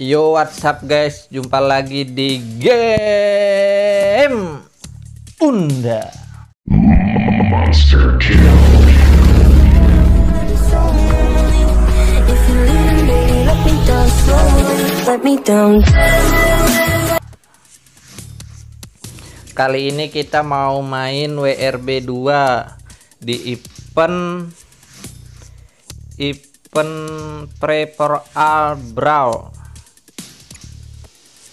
Yo, what's up guys, jumpa lagi di game Tunda Monster Kill. Kali ini kita mau main WRB2 di event pre-pro-al brawl.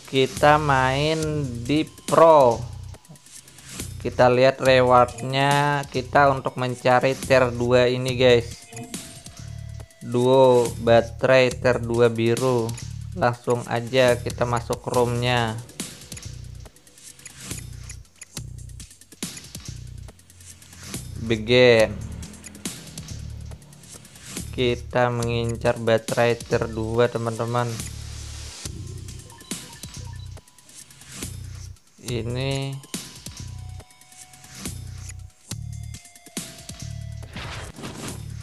Kita main di pro, kita lihat rewardnya. Kita untuk mencari tier 2 ini guys, duo baterai tier 2 biru. Langsung aja kita masuk roomnya. Begin, kita mengincar baterai tier 2 teman-teman. Ini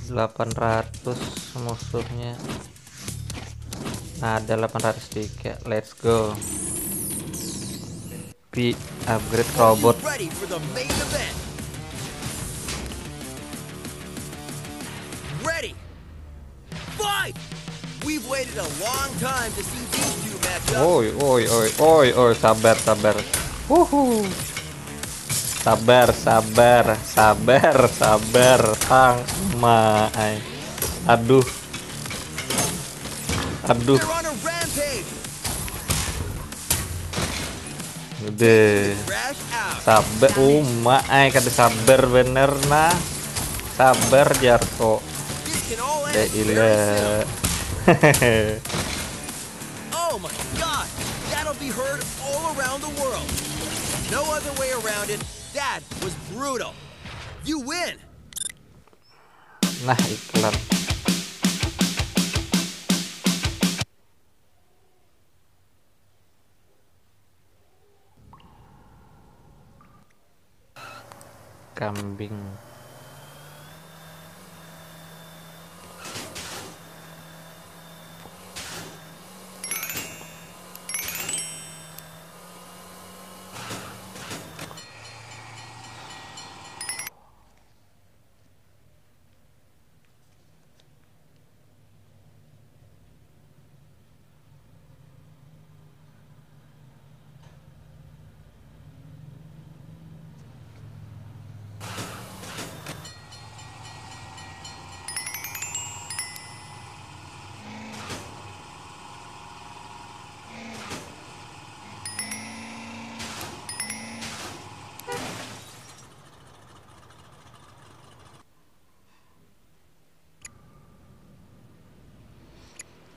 ...800 musuhnya. Nah, ada 803. Let's go. P upgrade robot. Ready. Fight. We've waited a long time to see these two match up. Oi, sabar. Wuhu. Sabar, Kang Mai. Aduh. Udah. Sabar, Mai, kada sabar bener nah. Sabar Jarko. Eh, ilah. Oh my god. That'll be heard all around the world. No other way around it. That was brutal. You win. Nah, iklan. Kambing.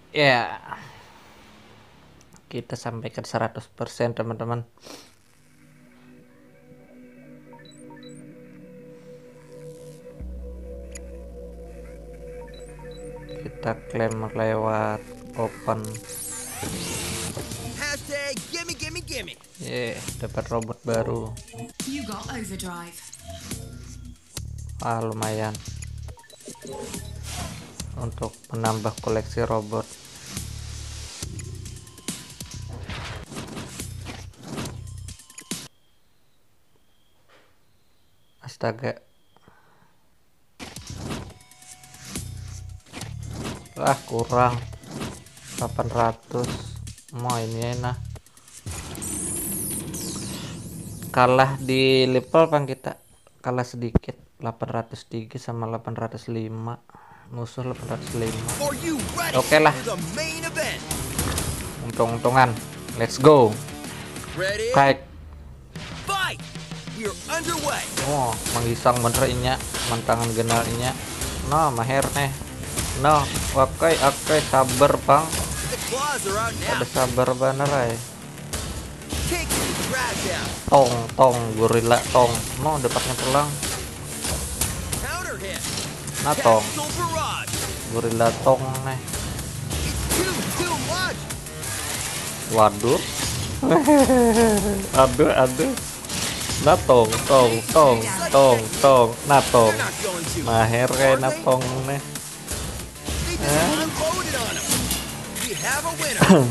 Ya, kita sampaikan 100% teman-teman. Kita klaim lewat open. #gimme. Yeah, dapat robot baru. Ah, lumayan untuk menambah koleksi robot. Astaga. Lah, kurang 800. Mau ini enak. Kalah di level bang kita. Kalah sedikit, 803 sama 805. Musuh 805. Oke lah, untung-untungan. Let's go. Kayak oh, menggisang bener inya, mantangan genal inya. No, maher nih. No, oke, sabar bang. Ada sabar bener ay. Tong, gorila tong. No, dapatnya pulang. Nah, tong gorila tong nih. Waduh. aduh. Nah, tong. Nah, tong. Maher kayak nah tong nih. We have a winner.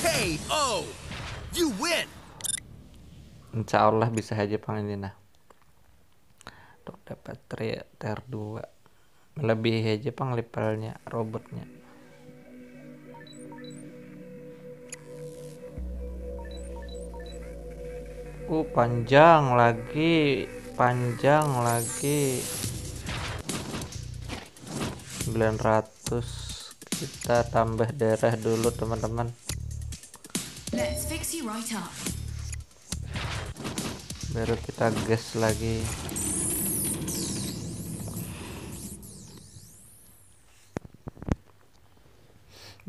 KO. You win. Insya Allah bisa aja Panglina. Untuk dapat tier 2. Melebihi aja Pang levelnya robotnya. Panjang lagi. Panjang lagi. 900 kita tambah darah dulu teman-teman. Baru kita gas lagi.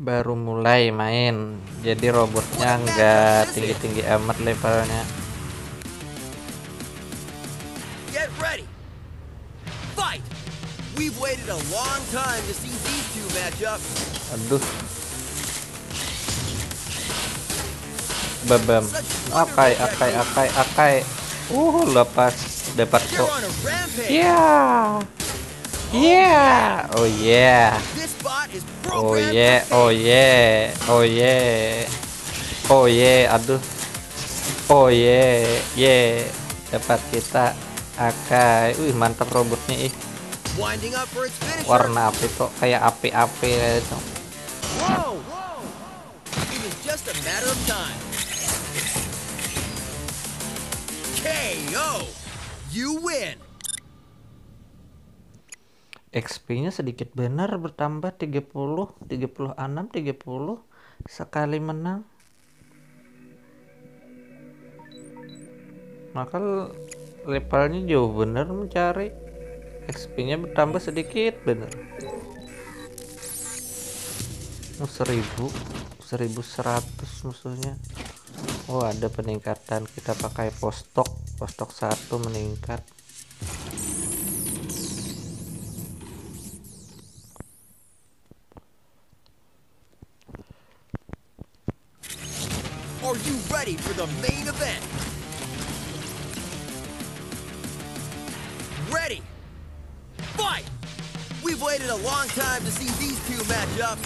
Baru mulai main. Jadi robotnya nggak tinggi-tinggi amat levelnya. Get ready. Fight. We've waited a long time to see these two match up. Aduh, babam, akai, lepas, dapat kok. Dapat kita akai, mantap robotnya ih. Warna api kok kayak api-api itu. XP-nya sedikit benar bertambah 30, 36, 30 sekali menang. Maka levelnya jauh benar mencari. XP-nya bertambah sedikit bener. 1000, 1100 musuhnya. Oh, ada peningkatan. Kita pakai postok. Postok 1 meningkat. Are you ready for the main event? Ready. Fight! We've waited a long time to see these two match up.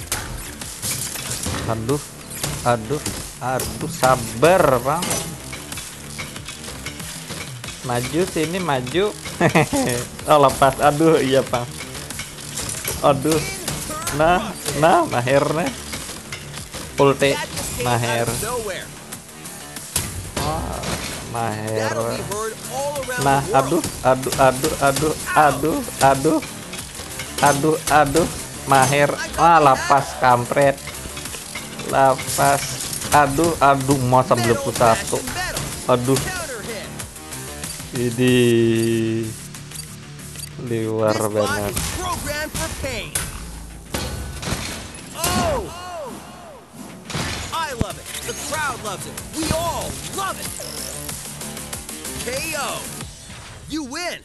Aduh, sabar bang. Maju sini, maju. Oh lepas, aduh, iya bang. Aduh, nah, mahirnya. Ulti, mahir. Nah, aduh, mahir. Wah, lapas kampret. Lapas. Aduh, mau sebelum satu. Aduh. Ini luar banget. I love it. The crowd loves it. We all love it. KO. You win.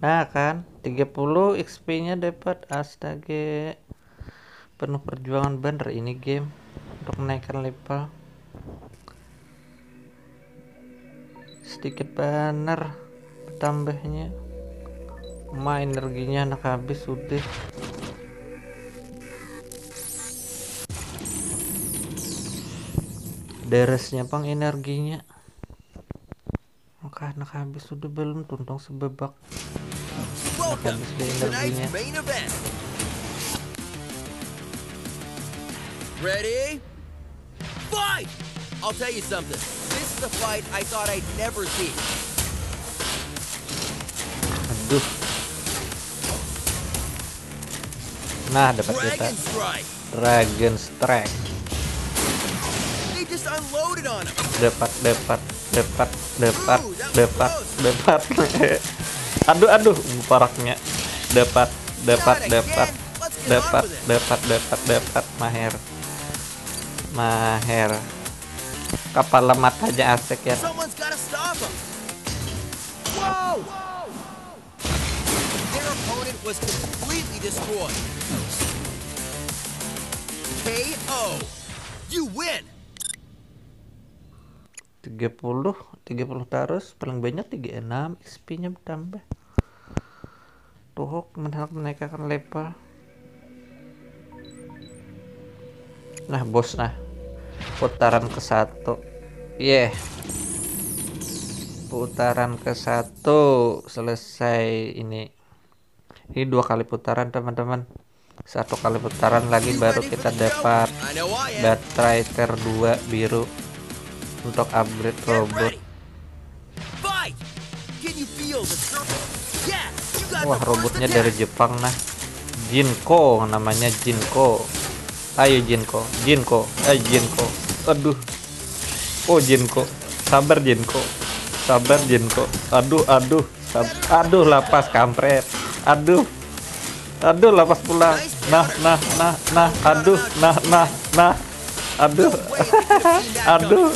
Nah kan 30 XP-nya dapat. Astaga. Penuh perjuangan bener ini game untuk naikkan level. Sedikit bener tambahnya. Energinya anak habis udah. Deresnya Pang energinya. Karena habis sudah belum tuntung sebebak. Habis energinya. Ready? Fight! I'll tell you something. This is the fight I thought I'd never see. Aduh. Nah, dapat kita. Dragon Strike. They just unloaded on him. Dapat. Aduh, paraknya. Dapat. Maher. Kepala matanya asik ya. KO. You win. 30 terus paling banyak 36 XP-nya bertambah. Tuhok menaikkan level. Nah bos, nah putaran ke satu, yeah. Putaran ke satu selesai. Ini dua kali putaran teman-teman, satu kali putaran lagi baru kita dapat baterai tier 2 biru untuk upgrade robot. Wah, robotnya dari Jepang nah, Jinko namanya, Jinko. Ayo Jinko, Jinko, ayo Jinko. Aduh, oh Jinko, sabar Jinko, sabar Jinko. Aduh, aduh, aduh lapas kampret. Aduh, aduh lapas pulang. Nah, nah, nah, nah, aduh, nah, nah, nah, aduh, aduh.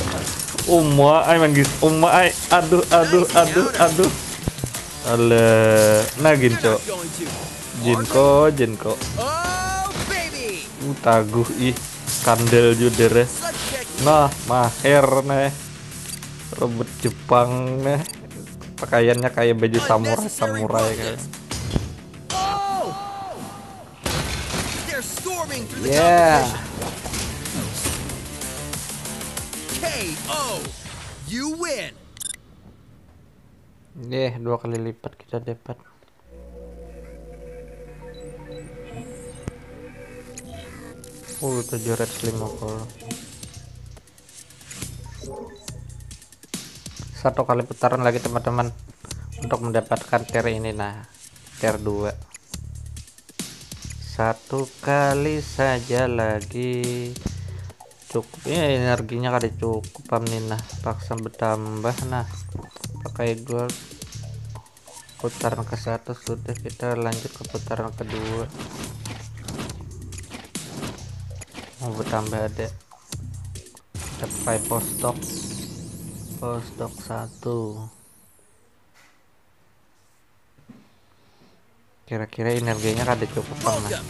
Umma, ay manggis, umma, ay, aduh, aduh, aduh, aduh. Alah, nah Jinko, Jinko, Jinko. Taguh ih, kandel judere. Nah, maher nih, robot Jepang nih. Pakaiannya kayak baju samurai, samurai kayak. Yeah. KO, you win. Nih, dua kali lipat kita dapat. Oh, 750. Satu kali putaran lagi teman-teman untuk mendapatkan tier ini, nah tier 2. Satu kali saja lagi cukup ya, energinya kali cukup Pamnina, paksa bertambah. Nah pakai gold. Putaran ke satu sudah, kita lanjut ke putaran kedua. Mau bertambah ada, kita pakai postdoc, postdoc 1. Kira-kira energinya kada cukup banget.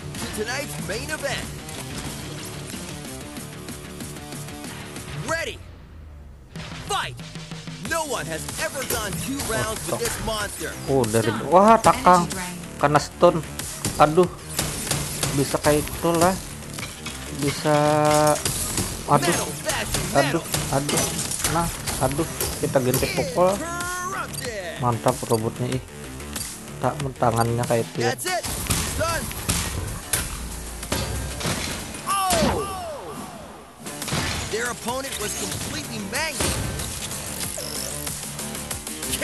Ready, fight. No one has ever done 2 rounds with this monster. Oh dari, wah takang karena stun. Aduh bisa kayak itulah, bisa. Aduh aduh aduh, nah aduh, kita gentek pukul. Mantap robotnya ih, tak tangannya kayak itu ya.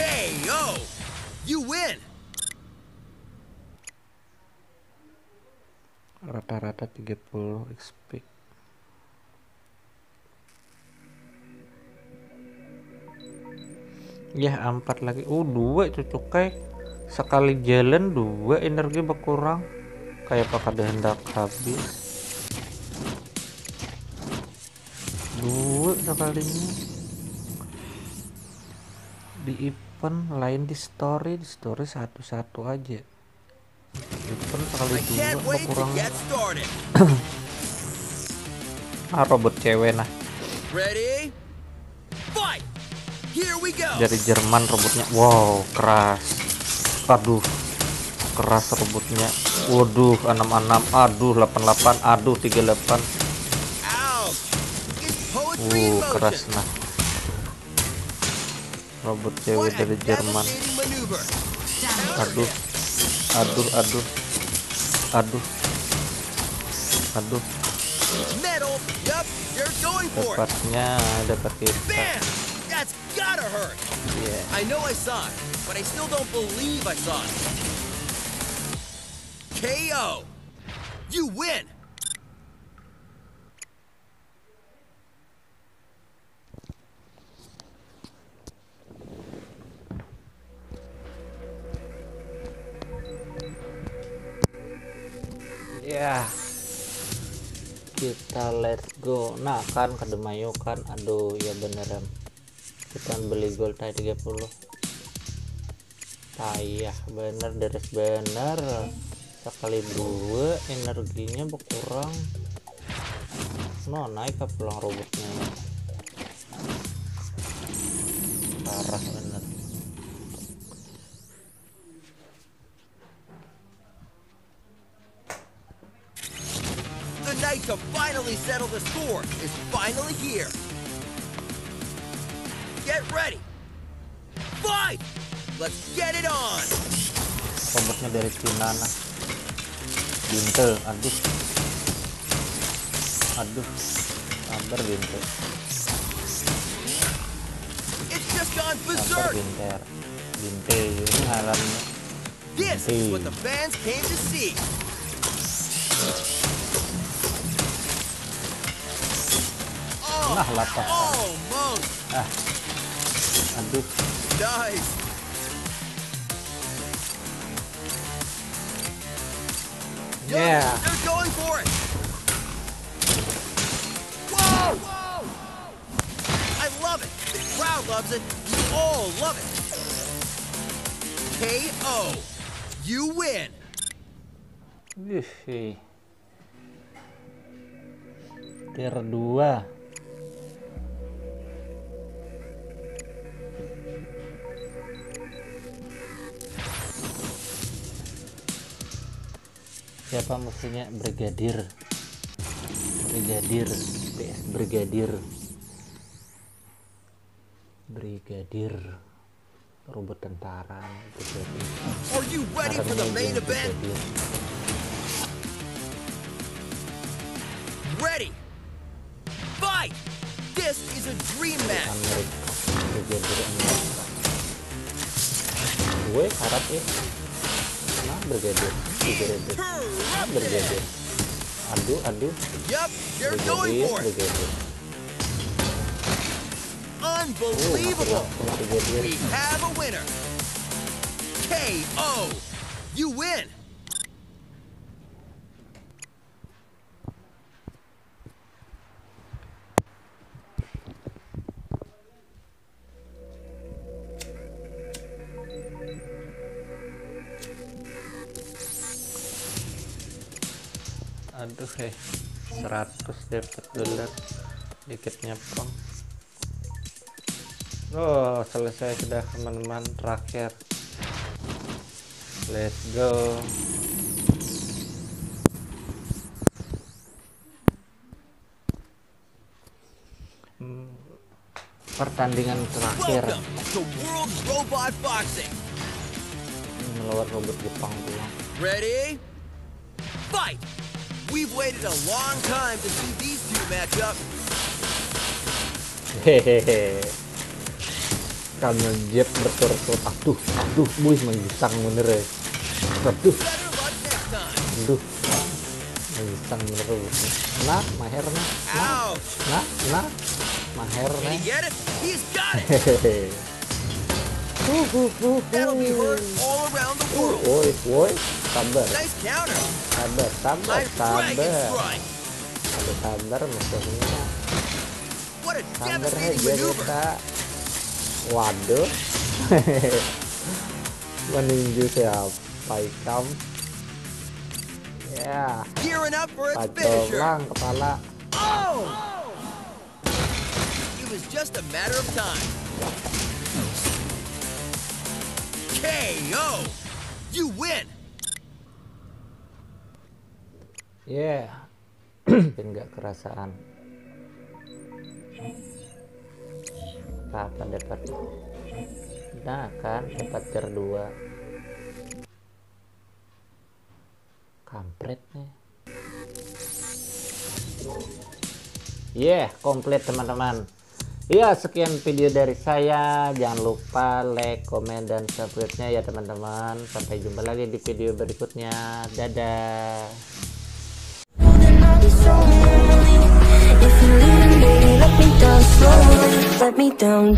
KO, you win. Rata-rata 30 XP. Ya 4 lagi. Oh 2 cucuk kayak sekali jalan 2 energi berkurang. Kayak apakah ada hendak habis? 2 sekalinya. Di event lain, di story satu-satu aja. Event sekali dua kurang. Ah robot cewek nah. Dari Jerman robotnya, wow keras. Aduh keras robotnya. Waduh 66, aduh 88, aduh 38. Keras nah. Robot cewek dari Jerman. Aduh, aduh, aduh, aduh, aduh. Dapatnya, dapat kita. KO, you win. Ya, kita let's go. Nah kan kedemayu kan, aduh ya beneran kita beli gold tadi 30 payah bener, deres bener. Sekali dua energinya berkurang, no naik ke pulang robotnya parah bener. night to finally settle the score is finally here. Get ready. Fight! Let's get it on. Kombatnya dari Kinana. Bintel, aduh. Aduh. Sabar Bintel. It's just gone berserk. Bintel ini halamnya. This is what the fans came to see. Nah, lapar. Ah. Aduh. Nice. Yeah. They're going for it. Whoa! I love it. The crowd loves it. We all love it. KO. You win. Wih. Tier 2. Siapa musuhnya? Brigadir robot tentara. Are you ready for the main event? Ready. Fight. This is a dream match. Gue harap ya. Brigadir. Aduh. Yep, they're going for it. Unbelievable. We have a winner. KO. You win. Aduh, 100 dapat dolar, dikitnya pun. Oh, selesai sudah teman-teman, terakhir. Let's go. Pertandingan terakhir. Melawan robot Jepang pula. Ready? Fight! We've waited a long time to see these two match up. Hehehe. Kamil Jeb berturut-turut. Aduh, buih menggisang bener ya. Aduh, menggisang bener. Nah, mahernya. Nah, mahernya. Hehehe. Woi, sabar musuhnya. Sabar aja kita. Waduh. Meninju siapa ikam? Ya. Patah kepala. It was just a matter of time. KO. You win. Ya, enggak kerasaan. Apa dapat? Nah, kan dapat tier 2. Kampretnya. Komplit teman-teman. Ya, sekian video dari saya. Jangan lupa like, komen, dan subscribe-nya ya teman-teman. Sampai jumpa lagi di video berikutnya. Dadah. If you're leaving, baby, let me down slowly, let me down.